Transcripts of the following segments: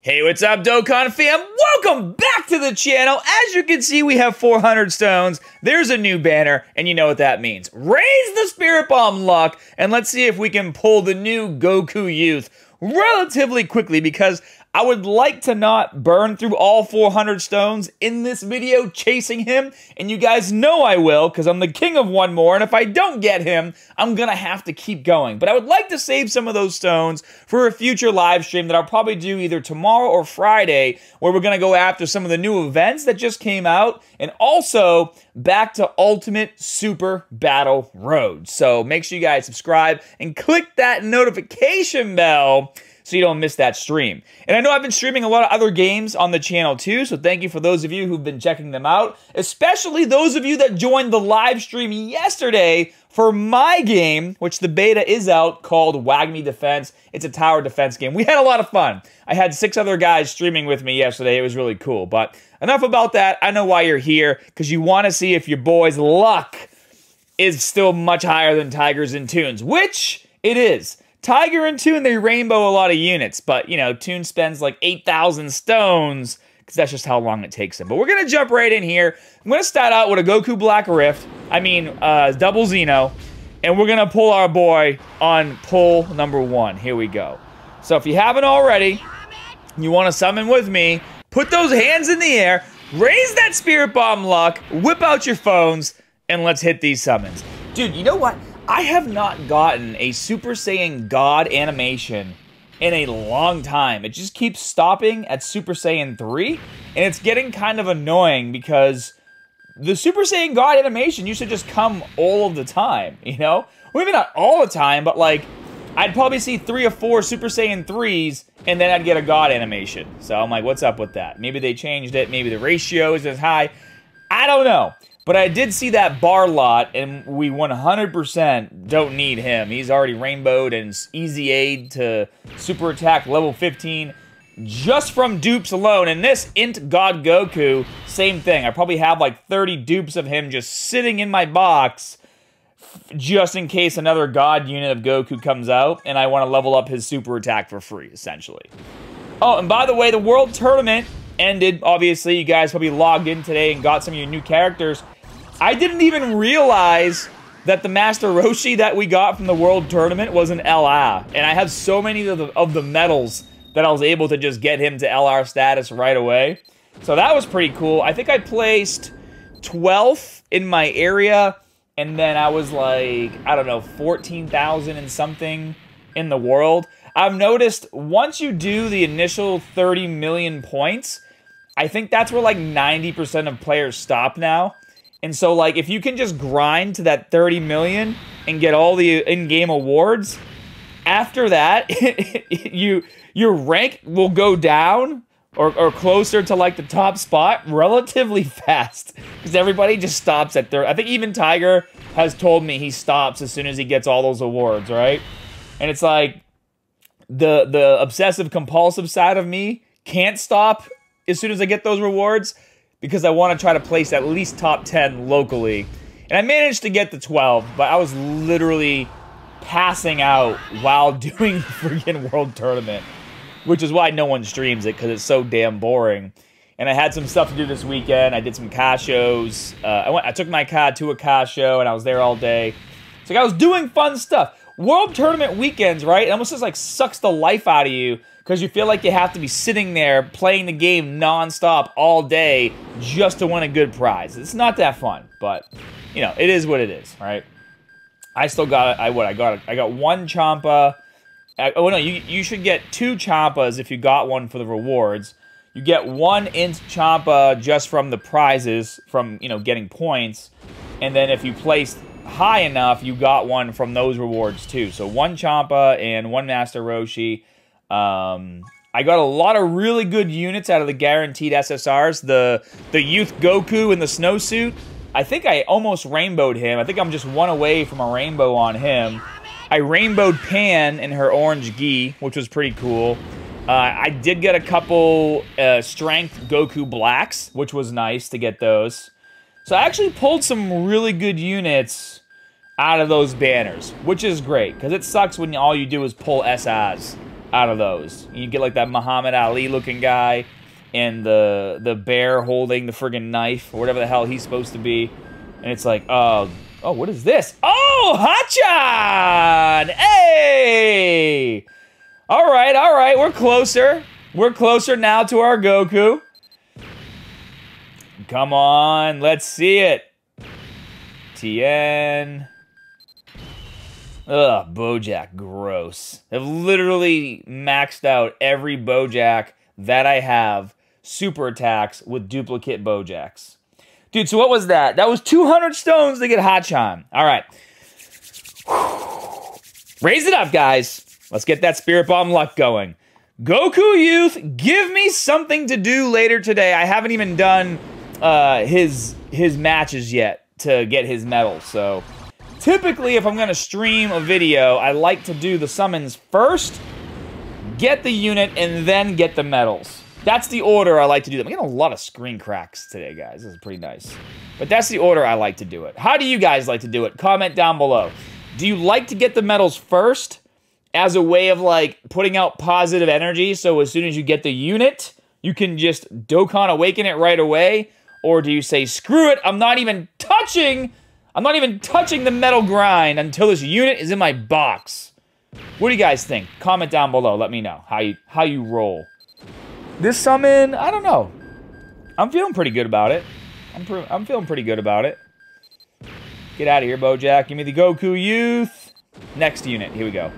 Hey, what's up, Dokkan fam? Welcome back to the channel. As you can see, we have 400 stones. There's a new banner, and you know what that means. Raise the Spirit Bomb luck, and let's see if we can pull the new Goku Youth relatively quickly, because I would like to not burn through all 400 stones in this video chasing him, and you guys know I will, because I'm the king of one more, and if I don't get him, I'm going to have to keep going. But I would like to save some of those stones for a future live stream that I'll probably do either tomorrow or Friday, where we're going to go after some of the new events that just came out, and also back to Ultimate Super Battle Road. So make sure you guys subscribe and click that notification bell so you don't miss that stream. And I know I've been streaming a lot of other games on the channel too, so thank you for those of you who've been checking them out, especially those of you that joined the live stream yesterday for my game, which the beta is out, called Wagmi Defense. It's a tower defense game. We had a lot of fun. I had 6 other guys streaming with me yesterday. It was really cool, but enough about that. I know why you're here, because you want to see if your boy's luck is still much higher than Tigers and Toons, which it is. Tiger and Toon, they rainbow a lot of units, but, you know, Toon spends like 8,000 stones, because that's just how long it takes him. But we're going to jump right in here. I'm going to start out with a Goku Black Rift, double Xeno, and we're going to pull our boy on pull number 1. Here we go. So if you haven't already, you want to summon with me, put those hands in the air, raise that Spirit Bomb luck, whip out your phones, and let's hit these summons. Dude, you know what? I have not gotten a Super Saiyan God animation in a long time. It just keeps stopping at Super Saiyan 3, and it's getting kind of annoying because the Super Saiyan God animation used to just come all of the time, you know? Well, maybe not all the time, but like, I'd probably see 3 or 4 Super Saiyan 3s, and then I'd get a God animation. So I'm like, what's up with that? Maybe they changed it, maybe the ratio is as high. I don't know. But I did see that Barlot, and we 100% don't need him. He's already rainbowed and easy aid to super attack level 15 just from dupes alone. And this Int God Goku, same thing. I probably have like 30 dupes of him just sitting in my box just in case another God unit of Goku comes out, and I want to level up his super attack for free, essentially. Oh, and by the way, the World Tournament ended. Obviously, you guys probably logged in today and got some of your new characters. I didn't even realize that the Master Roshi that we got from the World Tournament was an LR. And I have so many of the medals that I was able to just get him to LR status right away. So that was pretty cool. I think I placed 12th in my area. And then I was like, I don't know, 14,000 and something in the world. I've noticed once you do the initial 30 million points, I think that's where like 90% of players stop now. And so, like, if you can just grind to that 30 million and get all the in-game awards, after that, your rank will go down or closer to, like, the top spot relatively fast. Because everybody just stops at 30. I think even Tiger has told me he stops as soon as he gets all those awards, right? And it's like the obsessive-compulsive side of me can't stop as soon as I get those rewards, because I want to try to place at least top 10 locally. And I managed to get the 12, but I was literally passing out while doing the freaking World Tournament, which is why no one streams it, because it's so damn boring. And I had some stuff to do this weekend. I did some car shows. I took my car to a car show, and I was there all day. So like, I was doing fun stuff. World Tournament weekends, right? It almost just like sucks the life out of you, because you feel like you have to be sitting there playing the game nonstop all day just to win a good prize. It's not that fun, but you know, it is what it is, right? I still got I got one Champa. Oh no, you should get 2 Champas if you got one for the rewards. You get 1 Int Champa just from the prizes, from, you know, getting points, and then if you placed high enough, you got one from those rewards too. So 1 Champa and 1 Master Roshi. I got a lot of really good units out of the guaranteed SSRs. The Youth Goku in the snowsuit, I think I almost rainbowed him. I think I'm just 1 away from a rainbow on him. I rainbowed Pan in her orange gi, which was pretty cool. I did get a couple Strength Goku Blacks, which was nice to get those. So I actually pulled some really good units out of those banners, which is great, because it sucks when all you do is pull SIs. out of those. You get like that Muhammad Ali looking guy and the bear holding the friggin' knife or whatever the hell he's supposed to be. And it's like, oh, what is this? Oh, Hachan! Hey! All right, we're closer. We're closer now to our Goku. Come on, let's see it. Tien. Ugh, Bojack, gross. I've literally maxed out every Bojack that I have, super attacks with duplicate Bojacks. Dude, so what was that? That was 200 stones to get Hachan. All right. Whew. Raise it up, guys. Let's get that Spirit Bomb luck going. Goku Youth, give me something to do later today. I haven't even done his matches yet to get his medal, so... Typically, if I'm going to stream a video, I like to do the summons first, get the unit, and then get the medals. That's the order I like to do them. I'm getting a lot of screen cracks today, guys. This is pretty nice. But that's the order I like to do it. How do you guys like to do it? Comment down below. Do you like to get the medals first as a way of, like, putting out positive energy so as soon as you get the unit, you can just Dokkan Awaken it right away? Or do you say, screw it, I'm not even touching the metal grind until this unit is in my box. What do you guys think? Comment down below. Let me know how you roll. This summon, I don't know. I'm feeling pretty good about it. I'm feeling pretty good about it. Get out of here, Bojack. Give me the Goku Youth. Next unit. Here we go.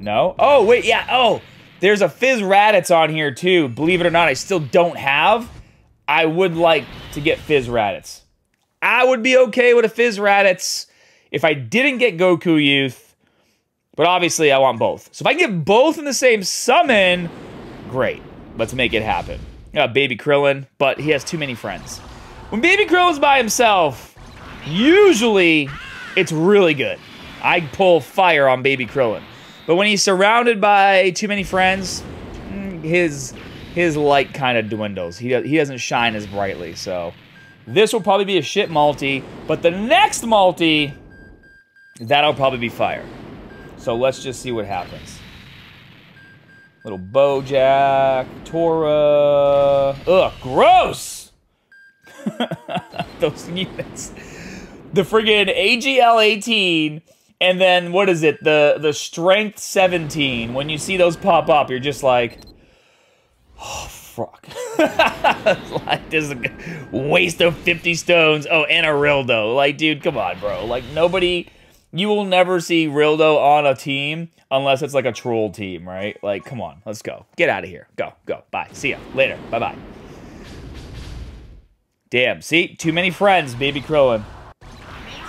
No? Oh, wait, yeah. Oh, there's a Fizz Raditz on here, too. Believe it or not, I still don't have. I would like to get Fizz Raditz. I would be okay with a Fizz Raditz if I didn't get Goku Youth, but obviously I want both. So if I can get both in the same summon, great. Let's make it happen. Baby Krillin, but he has too many friends. When Baby Krillin's by himself, usually it's really good. I pull fire on Baby Krillin. But when he's surrounded by too many friends, his light kind of dwindles. He doesn't shine as brightly, so... This will probably be a shit multi, but the next multi, that'll probably be fire. So let's just see what happens. Little Bojack, Tora. Ugh, gross! Those units. The friggin' AGL18, and then, what is it? The Strength 17. When you see those pop up, you're just like, oh, fuck. Like, this is a waste of 50 stones. Oh, and a rildo. Like, dude, come on, bro. Like, nobody... You will never see rildo on a team unless it's, like, a troll team, right? Like, come on. Let's go. Get out of here. Go. Go. Bye. See ya. Later. Bye-bye. Damn. See? Too many friends, Baby Krillin.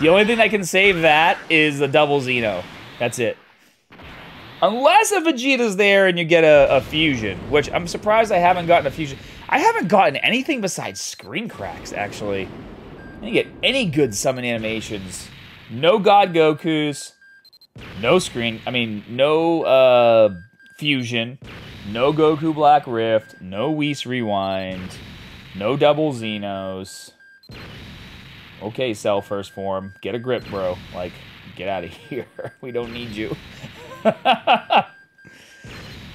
The only thing that can save that is the double Xeno. That's it. Unless a Vegeta's there and you get a fusion, which I'm surprised I haven't gotten a fusion. I haven't gotten anything besides screen cracks, actually. I didn't get any good summon animations. No God Gokus. No fusion. No Goku Black Rift. No Whis Rewind. No double Xenos. Okay, Cell first form. Get a grip, bro. Like, get out of here. We don't need you.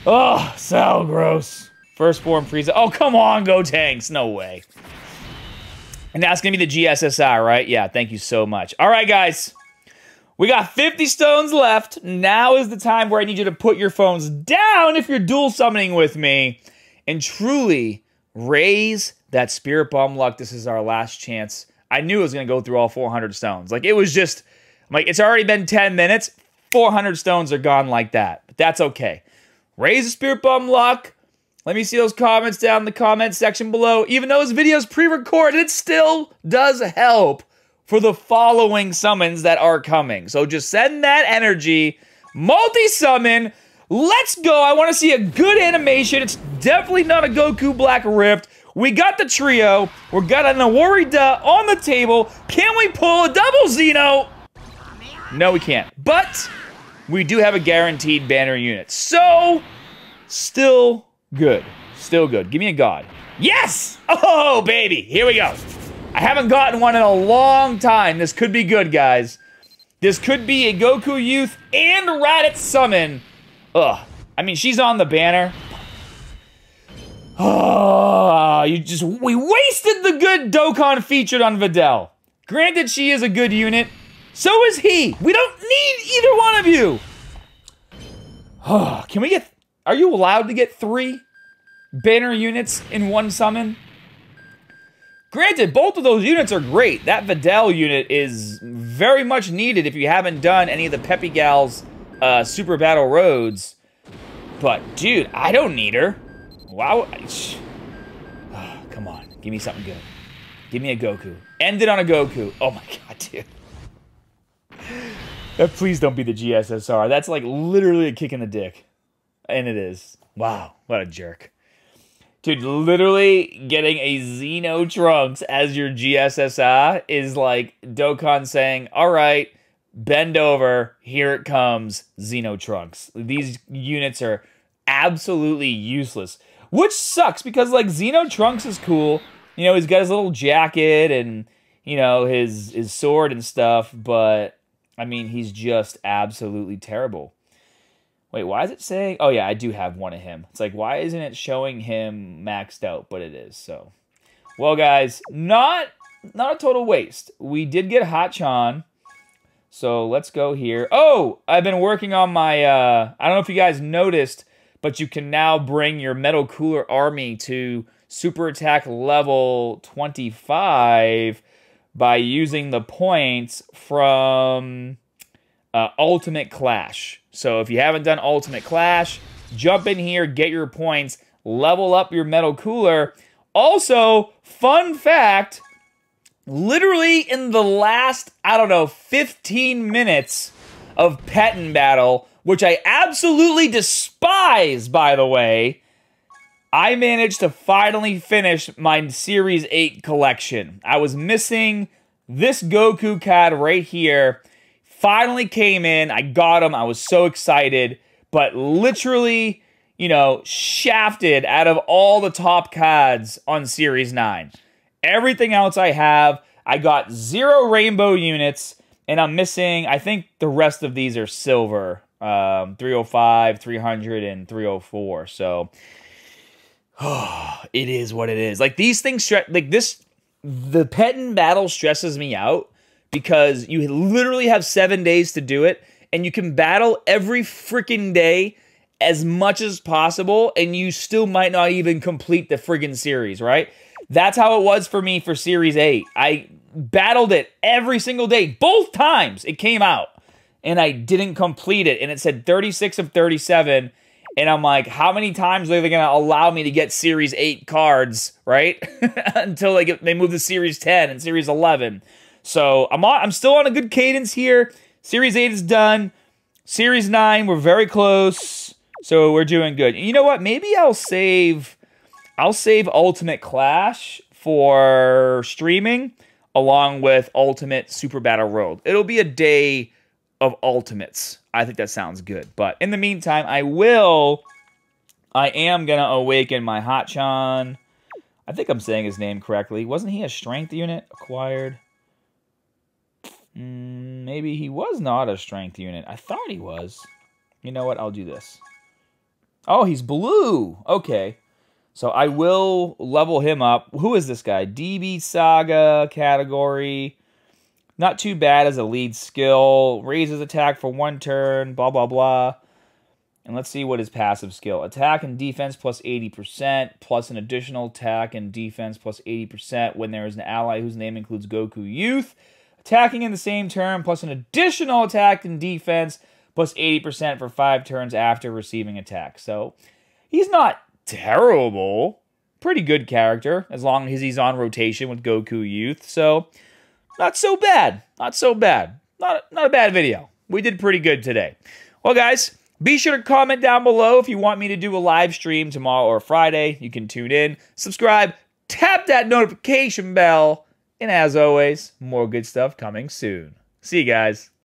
Oh, so gross. First form Frieza. Oh, come on, Go Tanks. No way. And that's going to be the GSSR, right? Yeah, thank you so much. All right, guys. We got 50 stones left. Now is the time where I need you to put your phones down if you're dual summoning with me. And truly raise that Spirit Bomb luck. This is our last chance. I knew it was going to go through all 400 stones. Like, it was just... Like, it's already been 10 minutes. 400 stones are gone like that. But that's okay. Raise the Spirit Bomb luck. Let me see those comments down in the comment section below. Even though this video is pre-recorded, it still does help for the following summons that are coming. So just send that energy. Multi-summon. Let's go. I want to see a good animation. It's definitely not a Goku Black Rift. We got the trio. We got a Nawarida on the table. Can we pull a double Xeno? No, we can't. But we do have a guaranteed banner unit. So, still good. Still good. Give me a god. Yes! Oh, baby. Here we go. I haven't gotten one in a long time. This could be good, guys. This could be a Goku Youth and Raditz summon. Ugh. I mean, she's on the banner. Oh, we wasted the good Dokkan featured on Videl. Granted, she is a good unit. So is he. We don't need either one of you. Oh, can we get... Are you allowed to get 3 banner units in one summon? Granted, both of those units are great. That Videl unit is very much needed if you haven't done any of the Peppy Gal's Super Battle Roads. But, dude, I don't need her. Wow. Oh, come on. Give me something good. Give me a Goku. End it on a Goku. Oh, my God, dude. Please don't be the GSSR. That's like literally a kick in the dick. And it is. Wow, what a jerk. Dude, literally getting a Xeno Trunks as your GSSR is like Dokkan saying, all right, bend over, here it comes, Xeno Trunks. These units are absolutely useless, which sucks because like Xeno Trunks is cool. You know, he's got his little jacket and, you know, his sword and stuff, but... I mean, he's just absolutely terrible. Wait, why is it saying... Oh, yeah, I do have one of him. It's like, why isn't it showing him maxed out? But it is, so... Well, guys, not a total waste. We did get Hachan. So, let's go here. Oh, I've been working on my... I don't know if you guys noticed, but you can now bring your Metal Cooler army to Super Attack level 25... by using the points from Ultimate Clash. So if you haven't done Ultimate Clash, jump in here, get your points, level up your Metal Cooler. Also, fun fact, literally in the last, I don't know, 15 minutes of Dokkan Battle, which I absolutely despise, by the way, I managed to finally finish my Series 8 collection. I was missing this Goku card right here. Finally came in. I got him. I was so excited. But literally, you know, shafted out of all the top cards on Series 9. Everything else I have, I got 0 rainbow units. And I'm missing, I think the rest of these are silver. 305, 300, and 304. So... Oh, it is what it is. Like, these things, like this, the Dokkan Battle stresses me out because you literally have 7 days to do it, and you can battle every freaking day as much as possible, and you still might not even complete the friggin' series, right? That's how it was for me for Series 8. I battled it every single day, both times it came out, and I didn't complete it, and it said 36 of 37, and I'm like, how many times are they going to allow me to get Series 8 cards, right? Until they move to Series 10 and Series 11. So I'm still on a good cadence here. Series 8 is done. Series 9, we're very close. So we're doing good. And you know what? Maybe I'll save Ultimate Clash for streaming along with Ultimate Super Battle Road. It'll be a day of Ultimates. I think that sounds good. But in the meantime, I am going to awaken my Hachan. I think I'm saying his name correctly. Wasn't he a strength unit acquired? Maybe he was not a strength unit. I thought he was. You know what? I'll do this. Oh, he's blue. Okay. So I will level him up. Who is this guy? DB Saga category. Not too bad as a lead skill. Raises attack for 1 turn, blah, blah, blah. And let's see what his passive skill. Attack and defense plus 80%, plus an additional attack and defense plus 80% when there is an ally whose name includes Goku Youth. Attacking in the same turn, plus an additional attack and defense, plus 80% for 5 turns after receiving attack. So, he's not terrible. Pretty good character, as long as he's on rotation with Goku Youth. So... not so bad. Not so bad. Not a bad video. We did pretty good today. Well, guys, be sure to comment down below if you want me to do a live stream tomorrow or Friday. You can tune in, subscribe, tap that notification bell, and as always, more good stuff coming soon. See you guys.